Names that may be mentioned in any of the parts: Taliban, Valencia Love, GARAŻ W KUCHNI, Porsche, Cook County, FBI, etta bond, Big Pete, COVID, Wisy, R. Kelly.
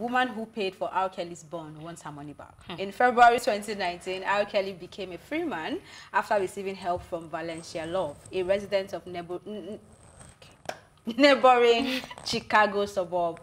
Woman who paid for R. Kelly's bond wants her money back. In February 2019, R. Kelly became a free man after receiving help from Valencia Love, a resident of neighboring Chicago suburb.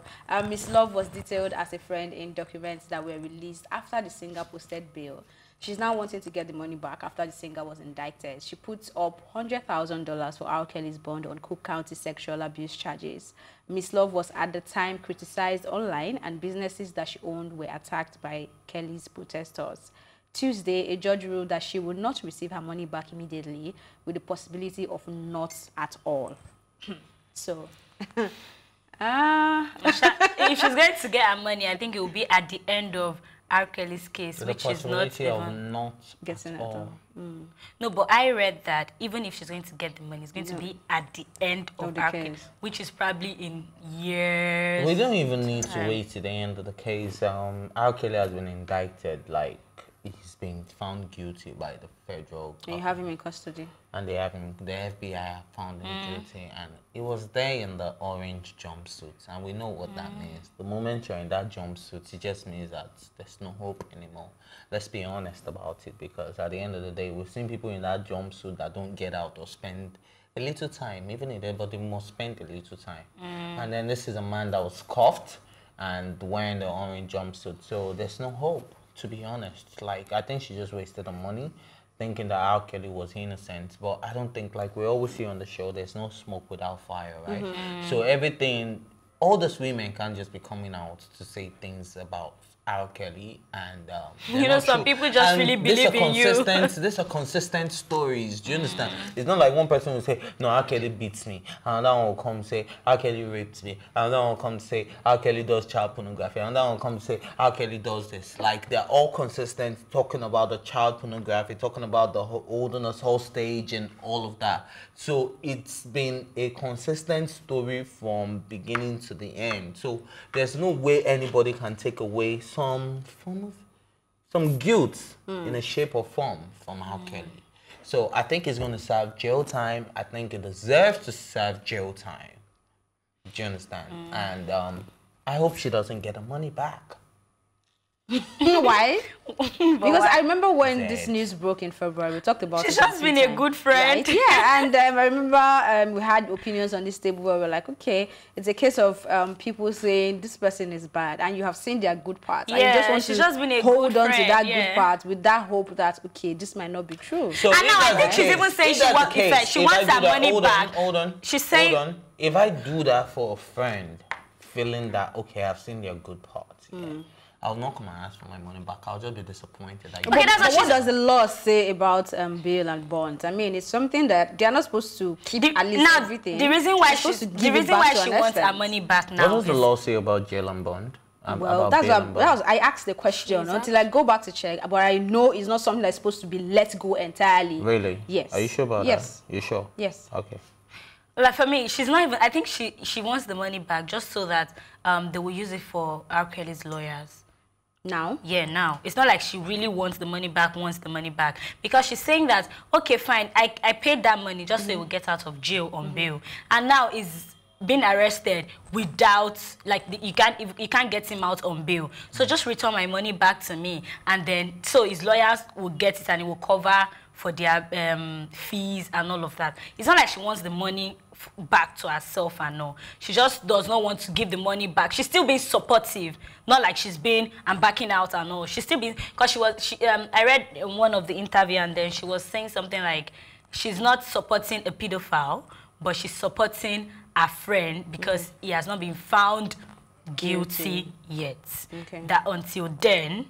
Miss Love was detailed as a friend in documents that were released after the singer posted bail. She's now wanting to get the money back after the singer was indicted. She puts up $100,000 for R. Kelly's bond on Cook County sexual abuse charges. Miss Love was at the time criticized online, and businesses that she owned were attacked by Kelly's protesters. Tuesday, a judge ruled that she would not receive her money back immediately, with the possibility of not at all. So, if she's going to get her money, I think it will be at the end of R. Kelly's case, which is not even not getting at all. No, but I read that even if she's going to get the money, it's going to be at the end of the case, which is probably in years. We don't even need to wait to the end of the case. R. Kelly has been indicted, like he's been found guilty by the federal government. And you have him in custody. And they have him, the FBI found him guilty, and he was there in the orange jumpsuit, and we know what that means. The moment you're in that jumpsuit, it just means that there's no hope anymore. Let's be honest about it, because at the end of the day, we've seen people in that jumpsuit that don't get out or spend a little time, even if everybody must spend a little time. And then this is a man that was cuffed and wearing the orange jumpsuit, so there's no hope, to be honest. Like, I think she just wasted the money, thinking that R. Kelly was innocent. But I don't think, like we always see on the show, there's no smoke without fire, right? So everything, all these women can't just be coming out to say things about R. Kelly, and you know, some people just really believe in you. These are consistent stories, do you understand? It's not like one person will say, no, R. Kelly beats me, and that one will come say, R. Kelly raped me, and that one will come say, R. Kelly does child pornography, and that one will come say, R. Kelly does this. Like, they're all consistent, talking about the child pornography, talking about the holding us hostage and all of that. So it's been a consistent story from beginning to the end. So there's no way anybody can take away some form of guilt in a shape or form from R. Kelly. So I think he's going to serve jail time. I think he deserves to serve jail time. Do you understand? And I hope she doesn't get her money back. Why? Because I remember when this news broke in February, we talked about it. She's just been a good friend. Right? Yeah, and I remember we had opinions on this table where we were like, okay, it's a case of people saying this person is bad, and you have seen their good parts. Yeah, and you just want to hold on to that good part with that hope that, okay, this might not be true. So and now I think she's even saying she wants her money back. Hold on, she's saying, hold on. If I do that for a friend, feeling that, okay, I've seen their good parts, I'll knock my ass for my money back. I'll just be disappointed. Like, okay, that's what does the law say about bail and bonds? I mean, it's something that they are not supposed to keep at least everything. The reason why she wants her money back now. What does the law say about jail and bond? Well, that's what I asked the question until I go back to check, but I know it's not something that's supposed to be let go entirely. Really? Yes. Are you sure about that? You sure? Yes. Okay. Like, for me, she's not even. I think she wants the money back just so that they will use it for R. Kelly's lawyers. Now? Yeah, now. It's not like she really wants the money back. Because she's saying that, okay, fine, I paid that money just so it will get out of jail on bail. And now is being arrested without, like, you can't get him out on bail. So just return my money back to me. And then, so his lawyers will get it and it will cover for their fees and all of that. It's not like she wants the money back to herself and all. She just does not want to give the money back. She's still being supportive, not like she's been and backing out and all. She's still being, because she was, I read in one of the interviews, and then she was saying something like, she's not supporting a pedophile, but she's supporting her friend because he has not been found guilty yet. That until then,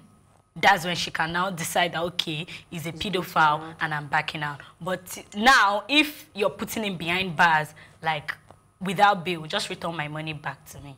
that's when she can now decide that, okay, he's a pedophile and I'm backing out. But now, if you're putting him behind bars, like, without bail, just return my money back to me.